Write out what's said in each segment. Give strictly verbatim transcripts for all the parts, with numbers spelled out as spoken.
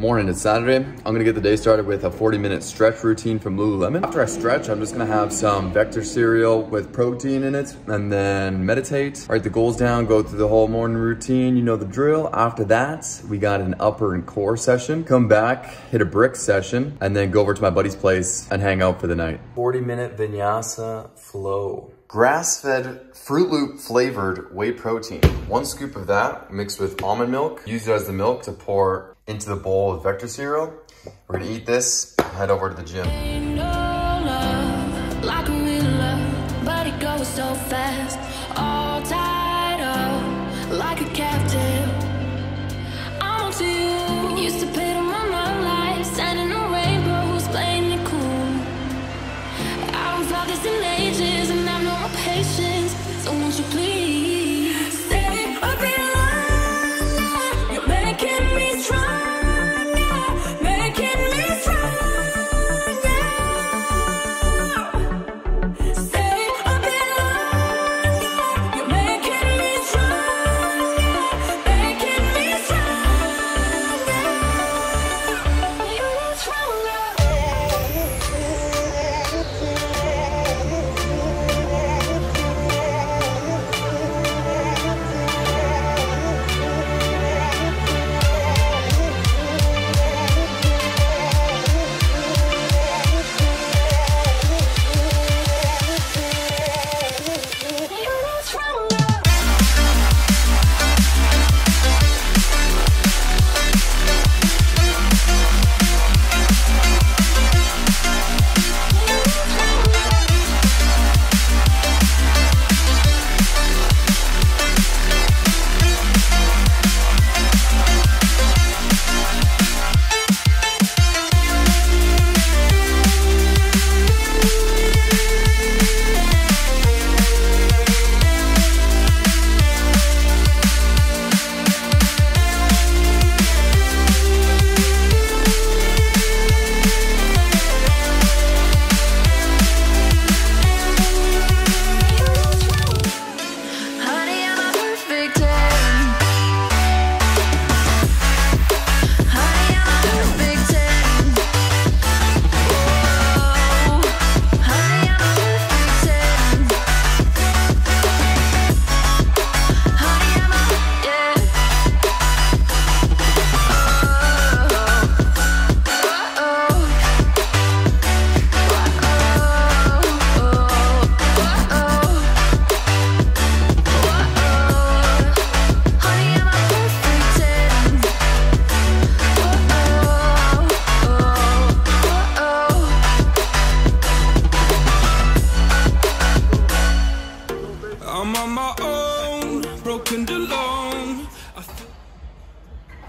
Morning, it's Saturday. I'm gonna get the day started with a forty minute stretch routine from Lululemon. After I stretch, I'm just gonna have some Vector cereal with protein in it and then meditate. Write the goals down, go through the whole morning routine, you know the drill. After that, we got an upper and core session. Come back, hit a brick session, and then go over to my buddy's place and hang out for the night. forty minute vinyasa flow. Grass-fed Fruit Loop flavored whey protein. One scoop of that mixed with almond milk. Use it as the milk to pour into the bowl of Vector cereal. We're gonna eat this and head over to the gym. Ain't no love, like a real love, but it goes so fast. All tied up, like a captive. I'm on to you, used to pit on my mom life, standing on rainbows, playing it cool. I was all this in ages, and I've no patience, so won't you please?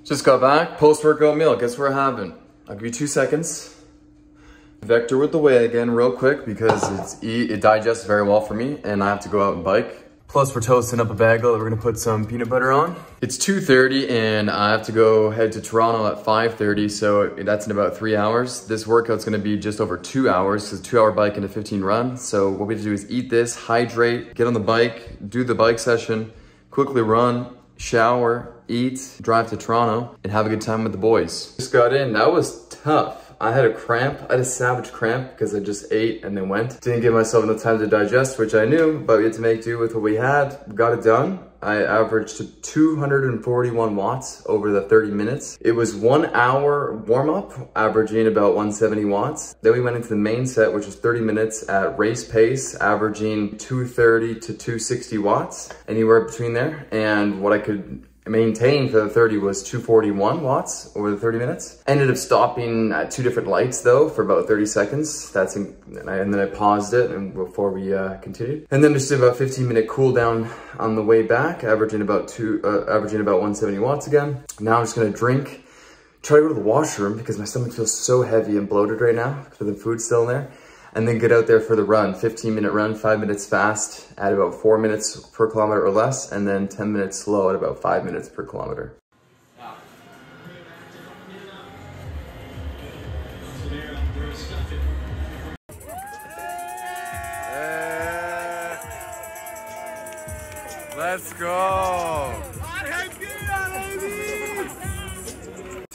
Just got back, post-workout meal, guess what we're having? I'll give you two seconds. Vector with the whey again real quick because it's e it digests very well for me and I have to go out and bike. Plus we're toasting up a bagel that we're gonna put some peanut butter on. It's two thirty and I have to go head to Toronto at five thirty, so that's in about three hours. This workout's gonna be just over two hours, so it's a two hour bike and a fifteen run. So what we have to do is eat this, hydrate, get on the bike, do the bike session, quickly run, shower, eat, drive to Toronto, and have a good time with the boys. Just got in, that was tough. I had a cramp, I had a savage cramp because I just ate and then went. Didn't give myself enough time to digest, which I knew, but we had to make do with what we had. Got it done. I averaged two hundred forty-one watts over the thirty minutes. It was one hour warm up, averaging about one hundred seventy watts. Then we went into the main set, which was thirty minutes at race pace, averaging two thirty to two sixty watts, anywhere between there. And what I could maintained for the thirty was two forty-one watts over the thirty minutes. Ended up stopping at two different lights though for about thirty seconds. That's in, and, I, and then I paused it and before we uh, continued. And then just did about fifteen minute cool down on the way back, averaging about two, uh, averaging about one hundred seventy watts again. Now I'm just gonna drink, try to go to the washroom because my stomach feels so heavy and bloated right now because the food's still in there. And then get out there for the run, fifteen minute run, five minutes fast at about four minutes per kilometer or less, and then ten minutes slow at about five minutes per kilometer. Let's go.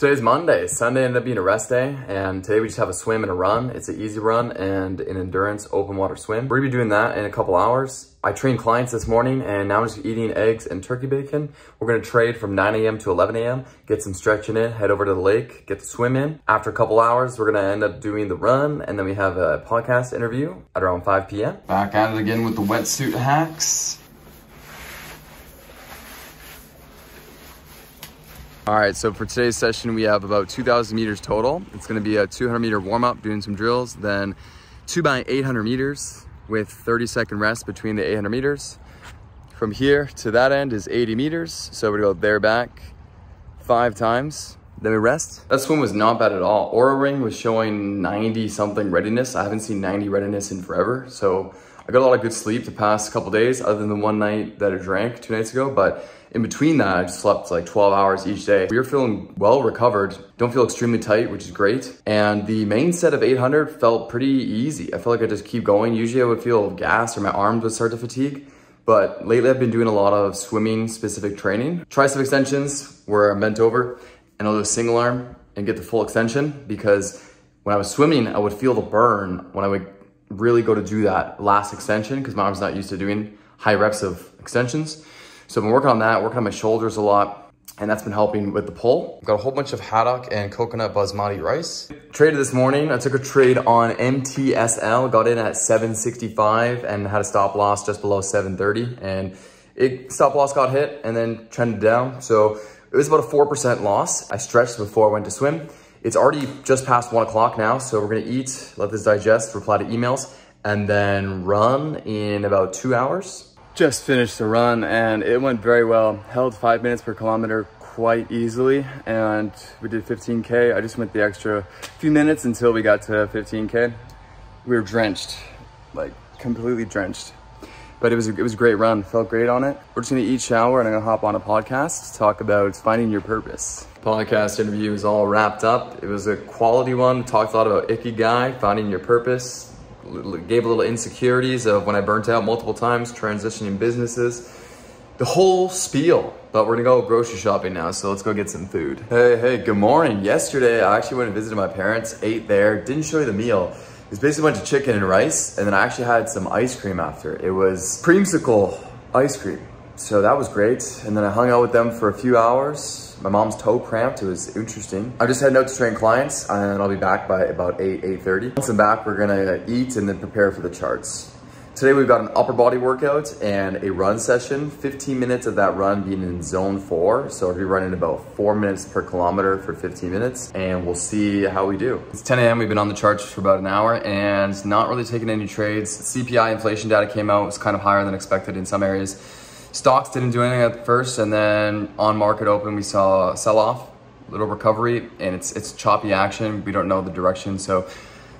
Today's Monday. Sunday ended up being a rest day, and today we just have a swim and a run. It's an easy run and an endurance open water swim. We're gonna be doing that in a couple hours. I trained clients this morning, and now I'm just eating eggs and turkey bacon. We're gonna trade from nine A M to eleven A M, get some stretching in, head over to the lake, get the swim in. After a couple hours, we're gonna end up doing the run, and then we have a podcast interview at around five P M Back at it again with the wetsuit hacks. All right, so for today's session, we have about two thousand meters total. It's gonna be a two hundred meter warm up, doing some drills, then two by eight hundred meters with thirty second rest between the eight hundred meters. From here to that end is eighty meters. So we're gonna go there back five times, then we rest. That swim was not bad at all. Oura ring was showing ninety something readiness. I haven't seen ninety readiness in forever. So I got a lot of good sleep the past couple days, other than the one night that I drank two nights ago, but in between that, I slept like twelve hours each day. We were feeling well recovered, don't feel extremely tight, which is great. And the main set of eight hundred felt pretty easy. I felt like I just keep going. Usually I would feel gas or my arms would start to fatigue, but lately I've been doing a lot of swimming specific training. Tricep extensions where I'm bent over and I'll do a single arm and get the full extension, because when I was swimming, I would feel the burn when I would really go to do that last extension, because my arm's not used to doing high reps of extensions. So I've been working on that, working on my shoulders a lot, and that's been helping with the pull. Got a whole bunch of haddock and coconut basmati rice. Traded this morning. I took a trade on M T S L, got in at seven sixty-five and had a stop loss just below seven thirty, and it stop loss got hit and then trended down. So it was about a four percent loss. I stretched before I went to swim. It's already just past one o'clock now, so we're gonna eat, let this digest, reply to emails, and then run in about two hours. Just finished the run and it went very well. Held five minutes per kilometer quite easily, and we did fifteen K. I just went the extra few minutes until we got to fifteen K. We were drenched, like completely drenched. But it was, a, it was a great run, felt great on it. We're just gonna eat, shower, and I'm gonna hop on a podcast to talk about finding your purpose. Podcast interview is all wrapped up. It was a quality one, talked a lot about ikigai, finding your purpose. Gave a little insecurities of when I burnt out multiple times, transitioning businesses, the whole spiel. But we're gonna go grocery shopping now, so let's go get some food. Hey, hey, good morning. Yesterday, I actually went and visited my parents, ate there, didn't show you the meal. It was basically a bunch of chicken and rice, and then I actually had some ice cream after. It was creamsicle ice cream, so that was great. And then I hung out with them for a few hours. My mom's toe cramped, it was interesting. I'm just heading out to train clients, and I'll be back by about eight, eight thirty. Once I'm back, we're gonna eat and then prepare for the charts. Today we've got an upper body workout and a run session, fifteen minutes of that run being in zone four. So I'll be running about four minutes per kilometer for fifteen minutes, and we'll see how we do. It's ten A M, we've been on the charts for about an hour and not really taking any trades. C P I inflation data came out, it was kind of higher than expected in some areas. Stocks didn't do anything at first, and then on market open, we saw a sell-off, little recovery, and it's it's choppy action. We don't know the direction, so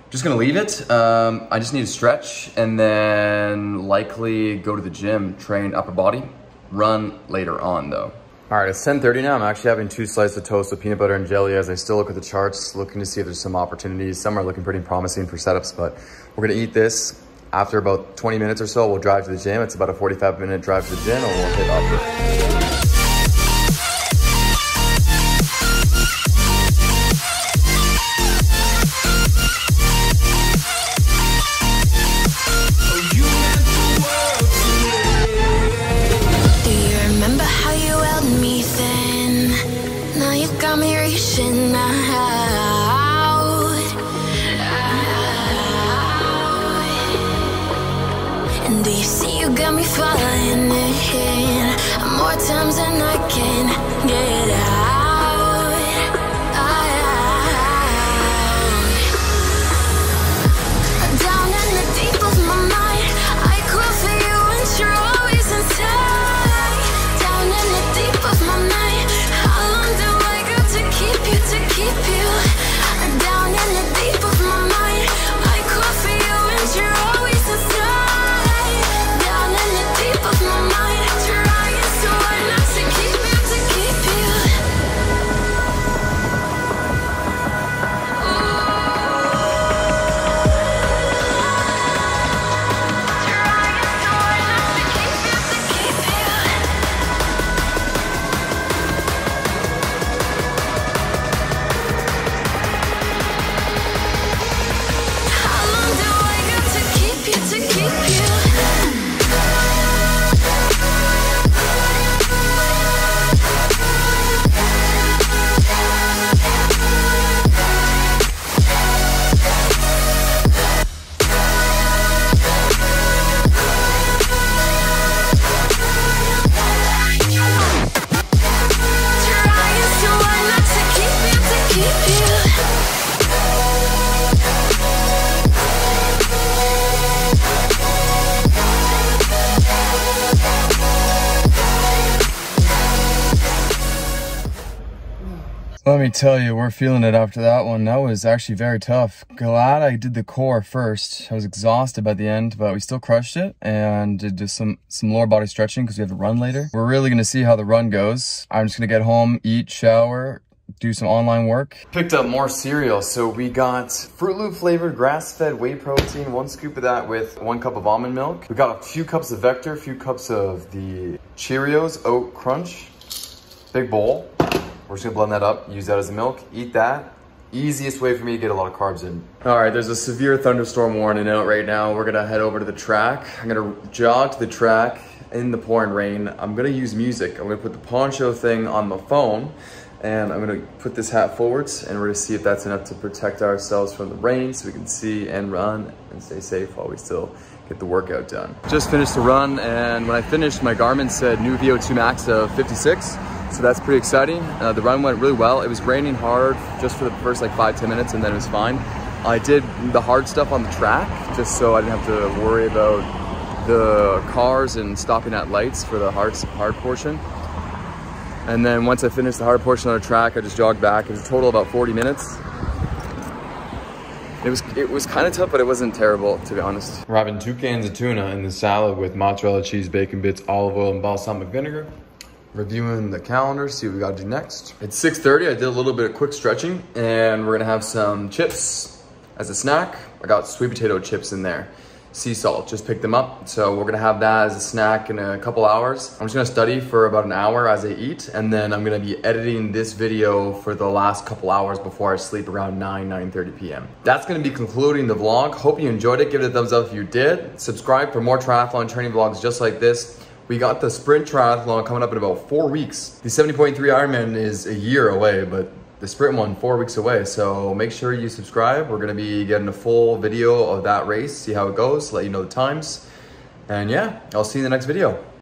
just gonna leave it. Um, I just need to stretch, and then likely go to the gym, train upper body, run later on though. All right, it's ten thirty now. I'm actually having two slices of toast with peanut butter and jelly as I still look at the charts, looking to see if there's some opportunities. Some are looking pretty promising for setups, but we're gonna eat this. After about twenty minutes or so, we'll drive to the gym. It's about a forty-five minute drive to the gym, and we'll hit up. Do you remember how you held me then? Now you got me reaching out. Do you see you got me falling in more times than I can get out, out. Down in the deep of my mind, I crawl for you and you're always inside. Down in the deep of my mind, how long do I got to keep you, to keep you? Down in the deep of my mind, I crawl for you and you're always inside. Of my mind, trying so hard not to keep you, to keep you. Let me tell you, we're feeling it after that one. That was actually very tough. Glad I did the core first. I was exhausted by the end, but we still crushed it and did just some, some lower body stretching because we have to run later. We're really gonna see how the run goes. I'm just gonna get home, eat, shower, do some online work. Picked up more cereal. So we got Fruit Loop flavored grass-fed whey protein, one scoop of that with one cup of almond milk. We got a few cups of Vector, a few cups of the Cheerios Oat Crunch, big bowl. We're just gonna blend that up, use that as a milk, eat that. Easiest way for me to get a lot of carbs in. All right, there's a severe thunderstorm warning out right now. We're gonna head over to the track. I'm gonna jog to the track in the pouring rain. I'm gonna use music. I'm gonna put the poncho thing on my phone and I'm gonna put this hat forwards and we're gonna see if that's enough to protect ourselves from the rain so we can see and run and stay safe while we still get the workout done. Just finished the run, and when I finished, my Garmin said new V O two max of fifty-six. So that's pretty exciting. Uh, the run went really well. It was raining hard just for the first like five, ten minutes, and then it was fine. I did the hard stuff on the track just so I didn't have to worry about the cars and stopping at lights for the hard, hard portion. And then once I finished the hard portion on the track, I just jogged back. It was a total of about forty minutes. It was, it was kind of tough, but it wasn't terrible, to be honest. We're having two cans of tuna in the salad with mozzarella cheese, bacon bits, olive oil, and balsamic vinegar. Reviewing the calendar, see what we gotta do next. It's six thirty, I did a little bit of quick stretching and we're gonna have some chips as a snack. I got sweet potato chips in there. Sea salt, just picked them up. So we're gonna have that as a snack in a couple hours. I'm just gonna study for about an hour as I eat, and then I'm gonna be editing this video for the last couple hours before I sleep around nine, nine thirty p m That's gonna be concluding the vlog. Hope you enjoyed it, give it a thumbs up if you did. Subscribe for more triathlon training vlogs just like this. We got the sprint triathlon coming up in about four weeks. The seventy point three Ironman is a year away, but the sprint one, four weeks away. So make sure you subscribe. We're gonna be getting a full video of that race, see how it goes, let you know the times. And yeah, I'll see you in the next video.